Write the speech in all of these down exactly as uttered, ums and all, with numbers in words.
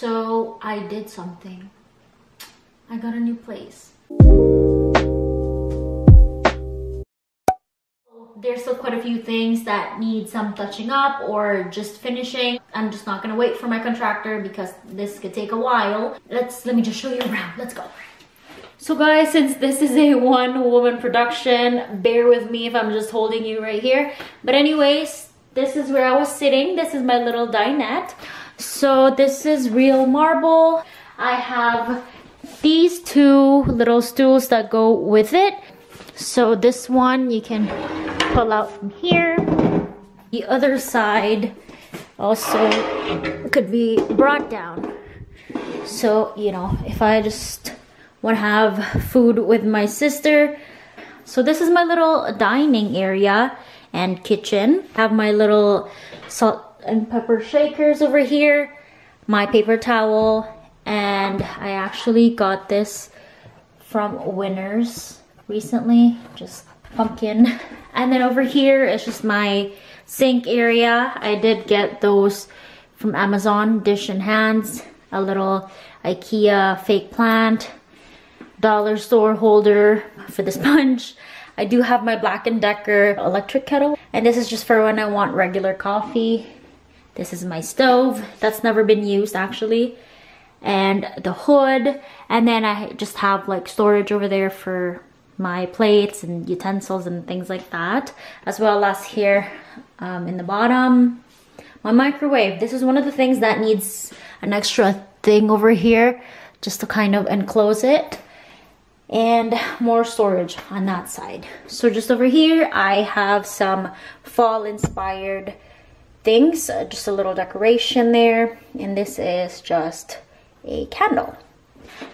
So I did something. I got a new place. There's still quite a few things that need some touching up or just finishing. I'm just not gonna wait for my contractor because this could take a while. Let's let me just show you around. Let's go. So guys, since this is a one-woman production, bear with me if I'm just holding you right here. But anyways, this is where I was sitting. This is my little dinette. So this is real marble. I have these two little stools that go with it. So this one you can pull out from here. The other side also could be brought down. So, you know, if I just want to have food with my sister. So this is my little dining area and kitchen. I have my little salt and pepper shakers over here, my paper towel, and I actually got this from Winners recently, just pumpkin. And then over here is just my sink area. I did get those from Amazon, dish and hands, a little IKEA fake plant, dollar store holder for the sponge. I do have my Black and Decker electric kettle, and this is just for when I want regular coffee. This is my stove that's never been used actually, and the hood. And then I just have like storage over there for my plates and utensils and things like that, as well as here um, in the bottom, my microwave. This is one of the things that needs an extra thing over here just to kind of enclose it, and more storage on that side. So just over here I have some fall inspired things, uh, just a little decoration there, and this is just a candle.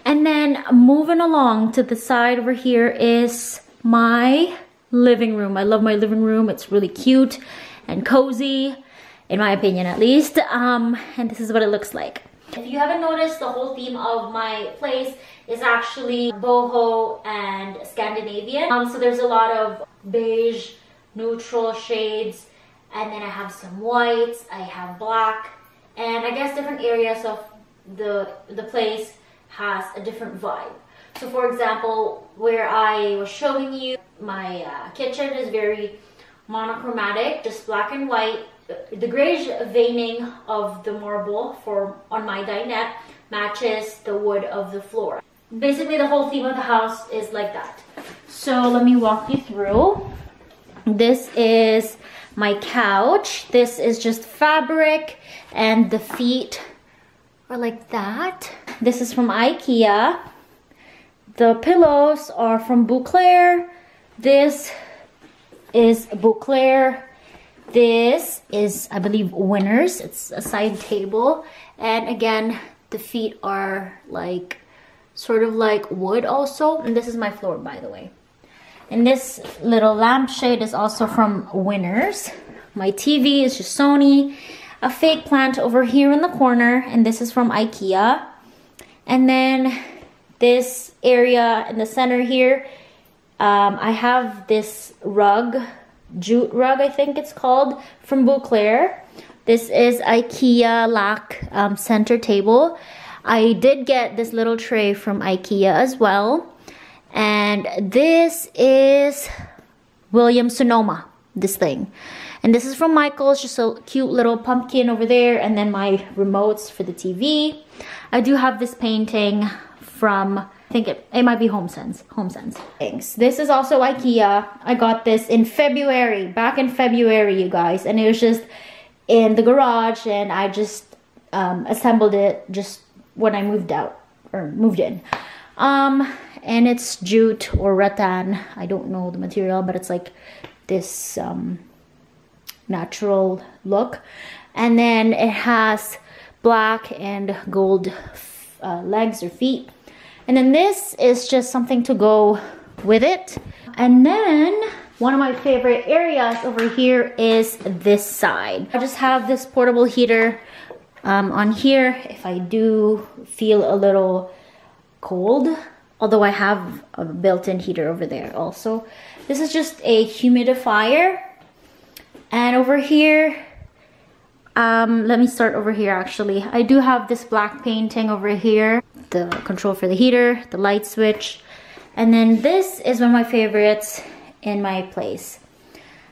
And then moving along to the side over here is my living room. I love my living room. It's really cute and cozy, in my opinion at least. Um, and this is what it looks like. If you haven't noticed, the whole theme of my place is actually boho and Scandinavian. Um, so there's a lot of beige, neutral shades, and then I have some whites, I have black, and I guess different areas of the, the place has a different vibe. So for example, where I was showing you, my uh, kitchen is very monochromatic, just black and white. The grayish veining of the marble for on my dinette matches the wood of the floor. Basically the whole theme of the house is like that. So let me walk you through. This is my couch. This is just fabric, and the feet are like that. This is from IKEA. The pillows are from Bouclair. This is Bouclair. This is, I believe, Winners. It's a side table. And again, the feet are like, sort of like wood also. And this is my floor, by the way. And this little lampshade is also from Winners. My T V is just Sony. A fake plant over here in the corner. And this is from IKEA. And then this area in the center here, um, I have this rug. Jute rug, I think it's called, from Bouclair. This is IKEA lac um, center table. I did get this little tray from IKEA as well. And this is Williams-Sonoma, this thing. And this is from Michael's, just a cute little pumpkin over there. And then my remotes for the T V. I do have this painting from... I think it, it might be HomeSense. HomeSense. Thanks. This is also IKEA. I got this in February. Back in February, you guys. And it was just in the garage. And I just um, assembled it just when I moved out. Or moved in. Um, and it's jute or rattan. I don't know the material. But it's like this um, natural look. And then it has black and gold uh, legs or feet. And then this is just something to go with it. And then one of my favorite areas over here is this side. I just have this portable heater um, on here if I do feel a little cold. Although I have a built-in heater over there also. This is just a humidifier. And over here Um, let me start over here actually. I do have this black painting over here, the control for the heater, the light switch, and then this is one of my favorites in my place.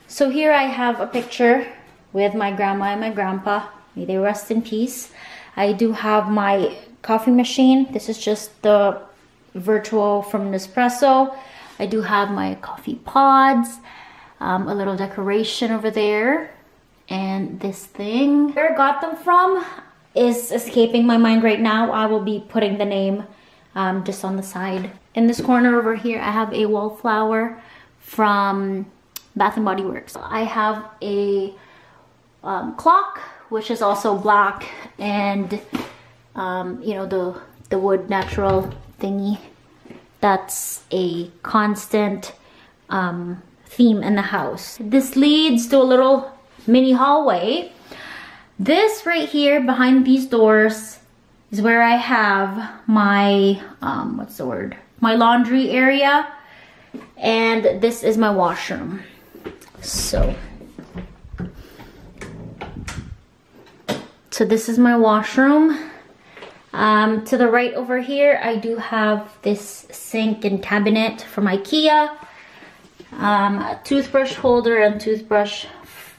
So here I have a picture with my grandma and my grandpa. May they rest in peace. I do have my coffee machine. This is just the virtual from Nespresso. I do have my coffee pods, um, a little decoration over there, and this thing. Where I got them from is escaping my mind right now. I will be putting the name um, just on the side. In this corner over here, I have a wallflower from Bath and Body Works. I have a um, clock, which is also black, and um, you know, the, the wood natural thingy. That's a constant um, theme in the house. This leads to a little mini hallway. This right here behind these doors is where I have my, um, what's the word? My laundry area, and this is my washroom. So, so this is my washroom. Um, to the right over here, I do have this sink and cabinet from IKEA, um, a toothbrush holder and toothbrush,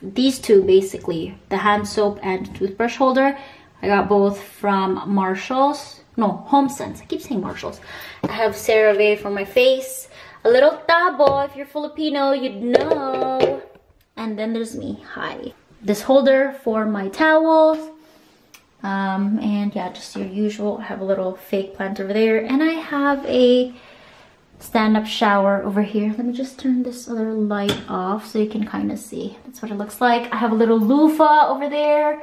these two basically, the hand soap and toothbrush holder. I got both from Marshall's, no, HomeSense, I keep saying Marshall's. I have CeraVe for my face, a little tabo, if you're Filipino, you'd know. And then there's me, hi. This holder for my towels. Um, and yeah, just your usual. I have a little fake plant over there, and I have a stand-up shower over here. Let me just turn this other light off so you can kind of see. That's what it looks like. I have a little loofah over there,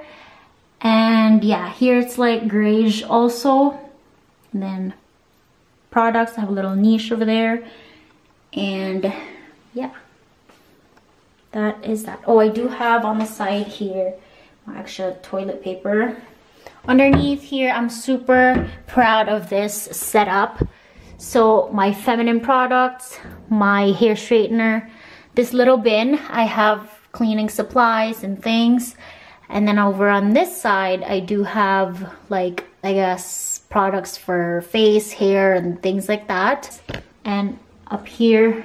and yeah, here it's like grayish also. And then products, I have a little niche over there, and yeah, that is that. Oh, I do have on the side here my extra toilet paper. Underneath here, I'm super proud of this setup. So my feminine products, my hair straightener, this little bin, I have cleaning supplies and things. And then over on this side, I do have like, I guess, products for face, hair, and things like that. And up here,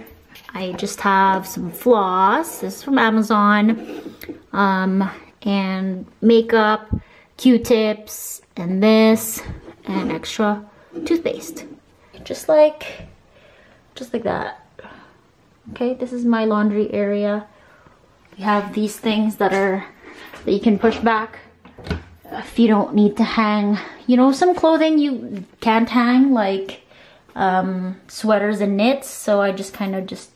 I just have some floss. This is from Amazon. Um, and makeup, Q-tips, and this, and extra toothpaste, just like just like that. Okay, this is my laundry area. You have these things that are that you can push back if you don't need to hang, you know, some clothing you can't hang, like um sweaters and knits, so I just kind of just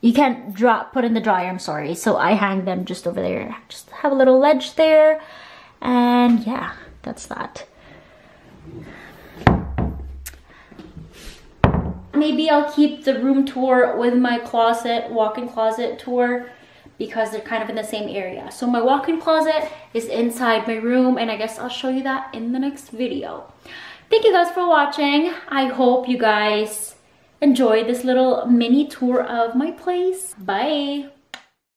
you can't drop put in the dryer, I'm sorry, so I hang them just over there. Just have a little ledge there. And yeah, that's that. Maybe I'll keep the room tour with my closet, walk-in closet tour, because they're kind of in the same area. So my walk-in closet is inside my room, and I guess I'll show you that in the next video. Thank you guys for watching. I hope you guys enjoy this little mini tour of my place. Bye.